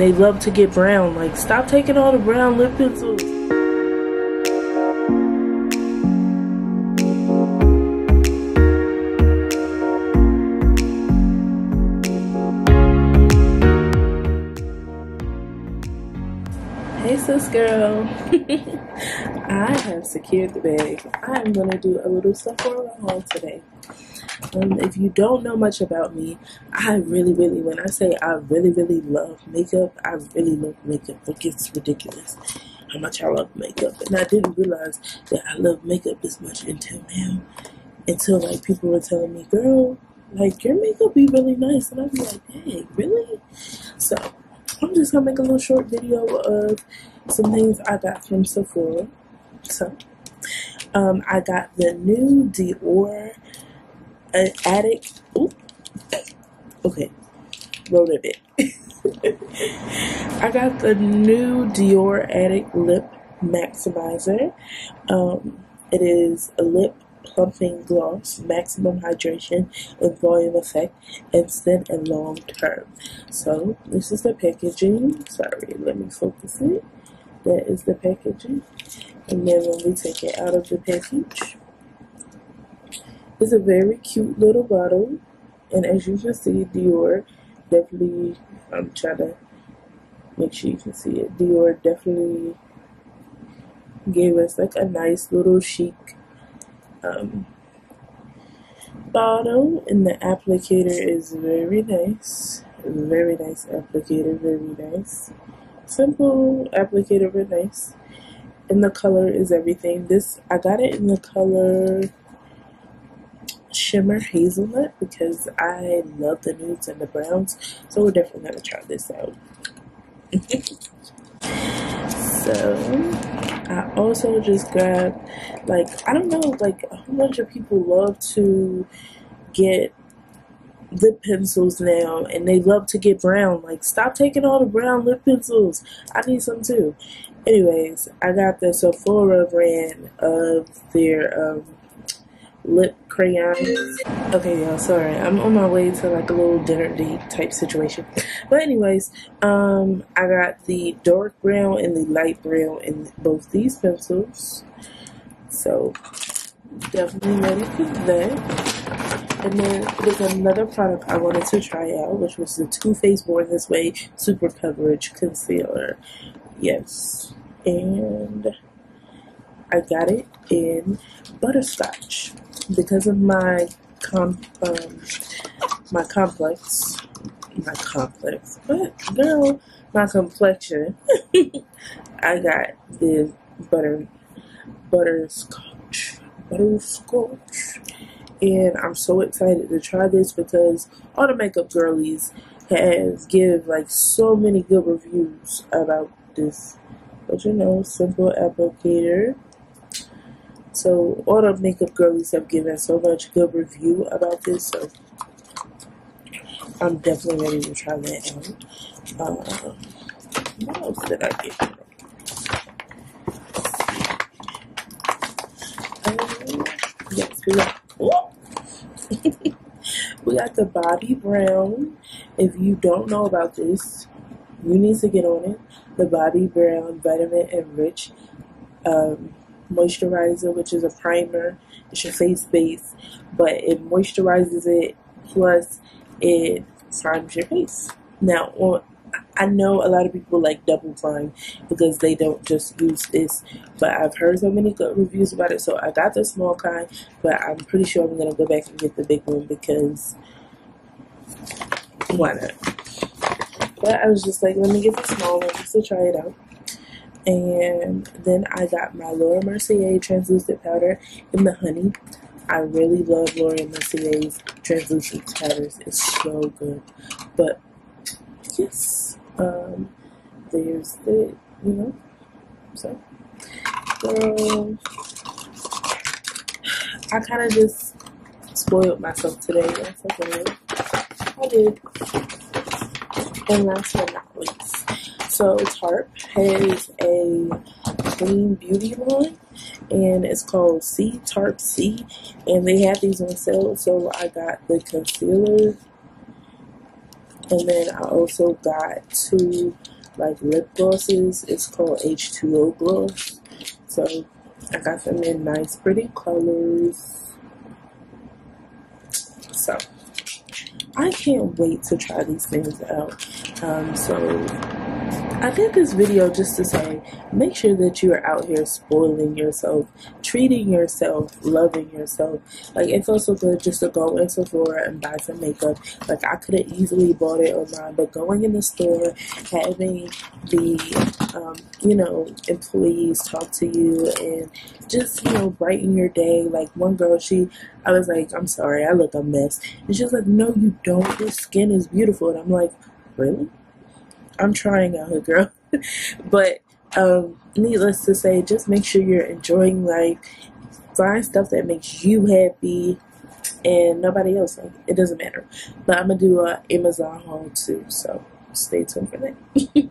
and they love to get brown. Like, stop taking all the brown lip pencils. Hey, sis girl. I have secured the bag. I'm gonna do a little Sephora haul today. If you don't know much about me, I really, when I say I really love makeup, I really love makeup. Like, it's ridiculous how much I love makeup. And I didn't realize that I love makeup this much until now. Until, like, people were telling me, girl, like, your makeup be really nice. And I'd be like, hey, really? So, I'm just going to make a little short video of some things I got from Sephora. So, I got the new Dior Addict. Ooh. Okay, wrote a bit. I got the new Dior Addict Lip Maximizer. It is a lip plumping gloss, maximum hydration and volume effect, instant and long term. So this is the packaging. Sorry, let me focus it. That is the packaging, and then when we take it out of the package, it's a very cute little bottle, and as you can see, Dior definitely, I'm trying to make sure you can see it, Dior definitely gave us like a nice little chic bottle, and the applicator is very nice, very nice, simple applicator, but nice, and the color is everything. This, I got it in the color Shimmer Hazelnut because I love the nudes and the browns, so we're definitely gonna try this out. So I also just grabbed, like, I don't know, like a whole bunch of people love to get lip pencils now and they love to get brown. Like, stop taking all the brown lip pencils. I need some too. Anyways, I got the Sephora brand of their lip crayons. Okay, y'all, sorry, I'm on my way to like a little dinner date type situation, but anyways, I got the dark brown and the light brown in both these pencils, so definitely ready for that. And then there's another product I wanted to try out, which was the Too Faced Born This Way Super Coverage Concealer. Yes, and I got it in butterscotch because of my my complexion. I got the butterscotch, and I'm so excited to try this because all the makeup girlies give like so many good reviews about this, but you know, simple applicator. So all the makeup girlies have given so much good review about this, so I'm definitely ready to try that out. What else did I get? Yes, we got, we got the Bobbi Brown. If you don't know about this, you need to get on it. The Bobbi Brown Vitamin Enriched moisturizer, which is a primer. It's your face base, but it moisturizes it, plus it primes your face. Now, I know a lot of people like double prime because they don't just use this, but I've heard so many good reviews about it, so I got the small kind, but I'm pretty sure I'm gonna go back and get the big one because why not? But I was just like, let me get the small one just to try it out. And then I got my Laura Mercier translucent powder in the honey. I really love Laura Mercier's translucent powders. It's so good. But yes, there's it, you know. So I kind of just spoiled myself today. That's okay. I did. And last but not least, so Tarte has a clean beauty line, and it's called Tarte C, and they have these on sale, so I got the concealer And then I also got two like lip glosses. It's called H2O gloss. So I got them in nice pretty colors. So I can't wait to try these things out. So I did this video just to say, make sure that you are out here spoiling yourself, treating yourself, loving yourself. Like, it feels so good just to go in Sephora and buy some makeup. Like, I could have easily bought it online, but going in the store, having the, you know, employees talk to you and just, you know, brighten your day. Like, one girl, I was like, "I'm sorry, I look a mess." And she was like, "No, you don't. Your skin is beautiful." And I'm like, really? I'm trying out here, girl. But needless to say, just make sure you're enjoying life. Find stuff that makes you happy and nobody else. Like, it doesn't matter. But I'm going to do an Amazon haul too, so stay tuned for that.